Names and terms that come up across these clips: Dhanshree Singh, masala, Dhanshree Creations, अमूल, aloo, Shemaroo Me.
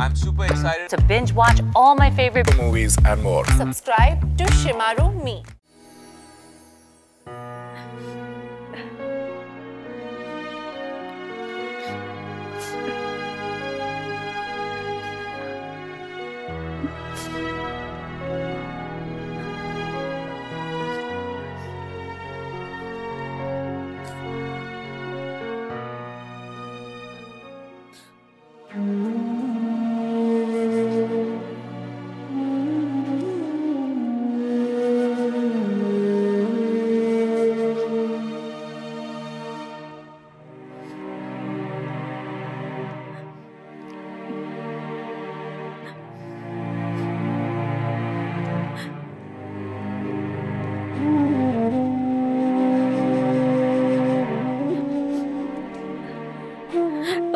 I'm super excited to binge watch all my favorite movies and more. Subscribe to Shemaroo Me.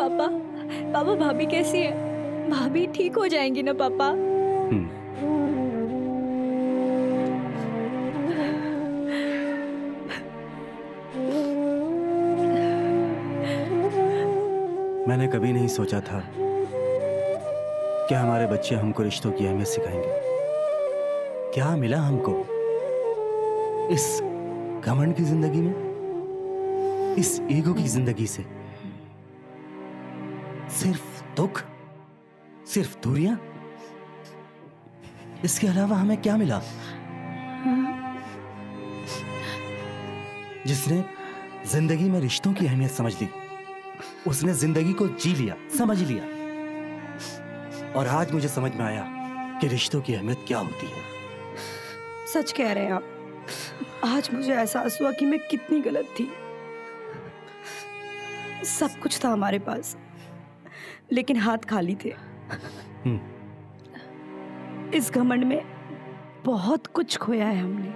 पापा, पापा भाभी कैसी है? भाभी ठीक हो जाएंगी ना पापा? मैंने कभी नहीं सोचा था कि हमारे बच्चे हमको रिश्तों की अहमियत सिखाएंगे। क्या मिला हमको इस घमंड की जिंदगी में, इस ईगो की जिंदगी से? सिर्फ दुख, सिर्फ दूरियां। इसके अलावा हमें क्या मिला जिसने जिंदगी में रिश्तों की अहमियत समझ ली, उसने जिंदगी को जी लिया, समझ लिया। और आज मुझे समझ में आया कि रिश्तों की अहमियत क्या होती है। सच कह रहे हैं आप। आज मुझे एहसास हुआ कि मैं कितनी गलत थी। सब कुछ था हमारे पास, लेकिन हाथ खाली थे। इस घमंड में बहुत कुछ खोया है हमने,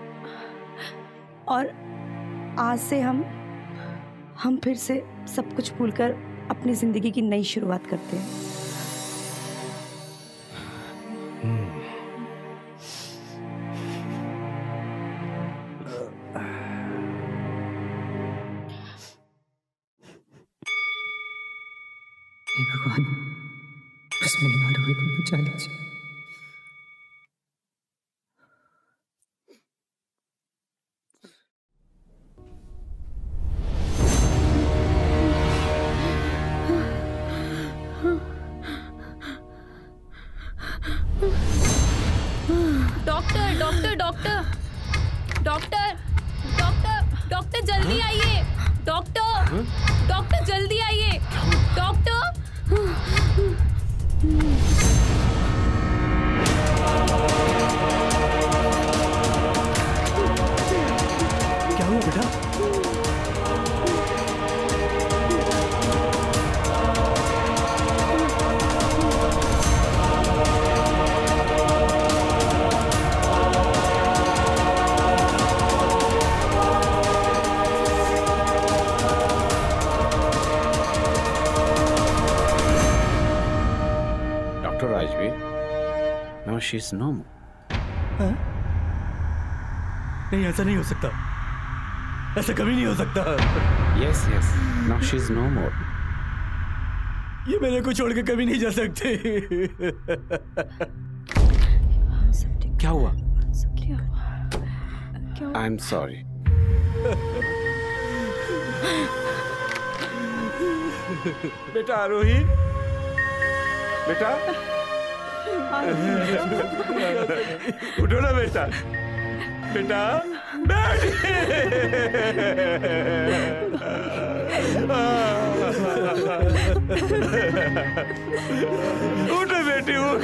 और आज से हम फिर से सब कुछ भूलकर अपनी जिंदगी की नई शुरुआत करते हैं। भगवान, बस मेरी आरोही को बचा लीजिए। Doctor doctor doctor doctor doctor doctor जल्दी आइए। डॉक्टर डॉक्टर जल्दी आइए। डॉक्टर क्या हुआ बेटा? She's normal. हाँ? नहीं, ऐसा नहीं हो सकता, ऐसा कभी नहीं हो सकता। Yes, yes. Now she's normal. ये मेरे को छोड़ के कभी नहीं जा सकते। क्या हुआ? I'm sorry. बेटा आरोही, बेटा उठो ना बेटा, बेटा बैठ। उठ बेटी उठ।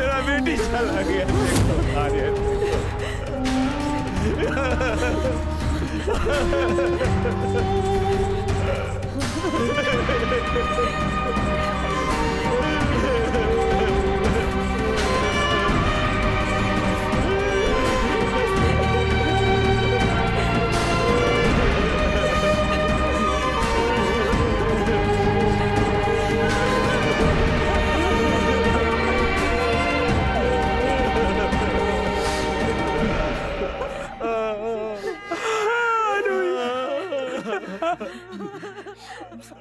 मेरा बेटी चला गया। अरे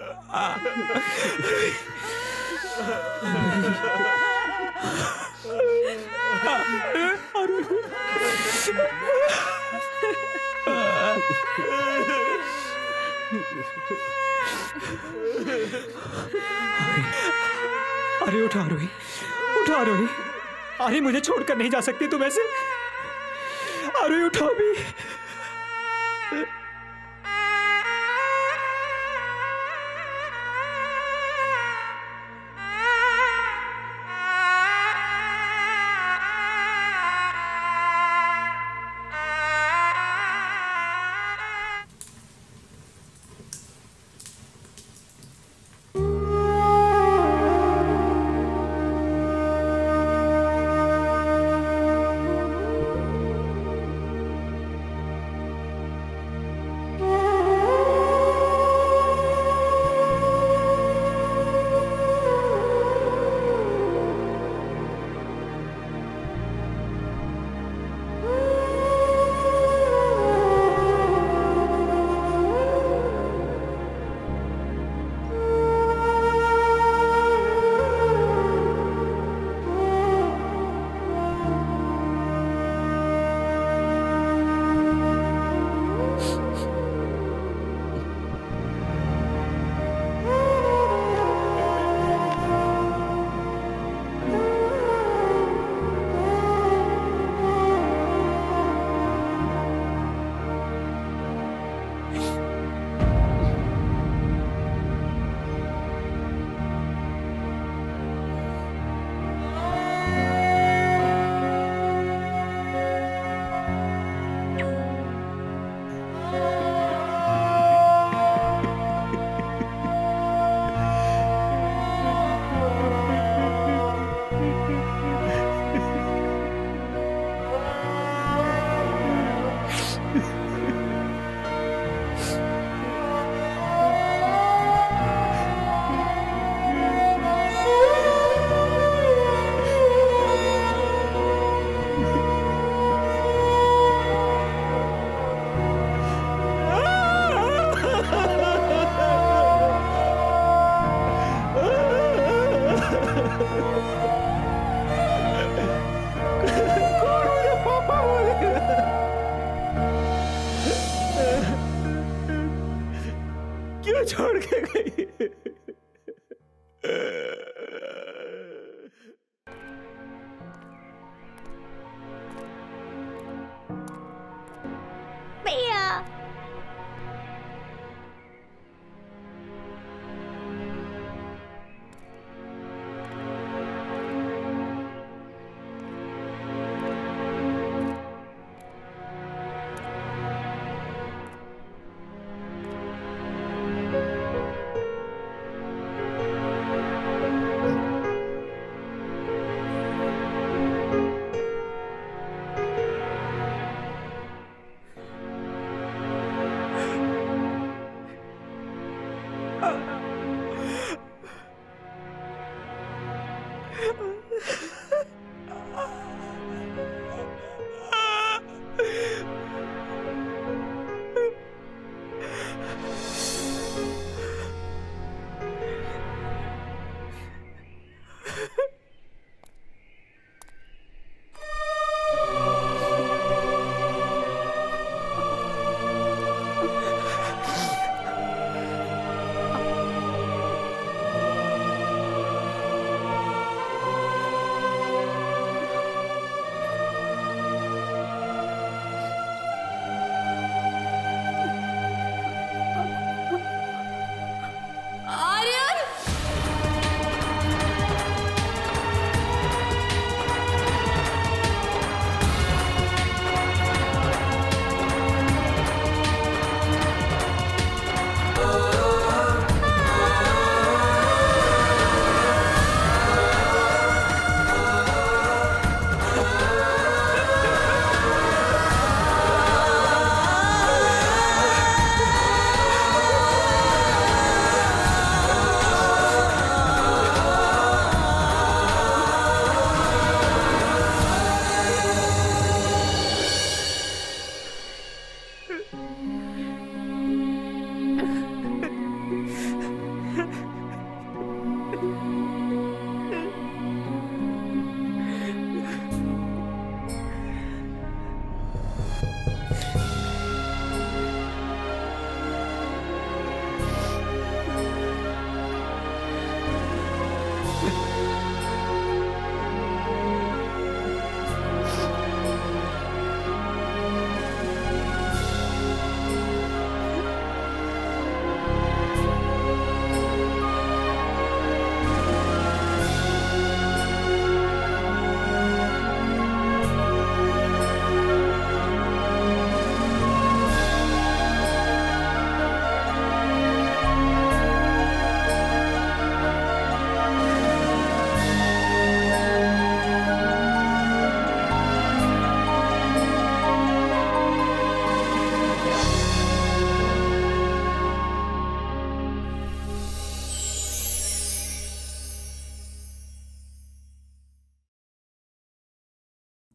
उठा आरोही, उठा आरोही। अरे मुझे छोड़कर नहीं जा सकती तुम ऐसे। आरोही उठा भी।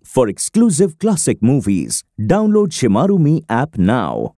For exclusive classic movies, download Shemaroo Me app now.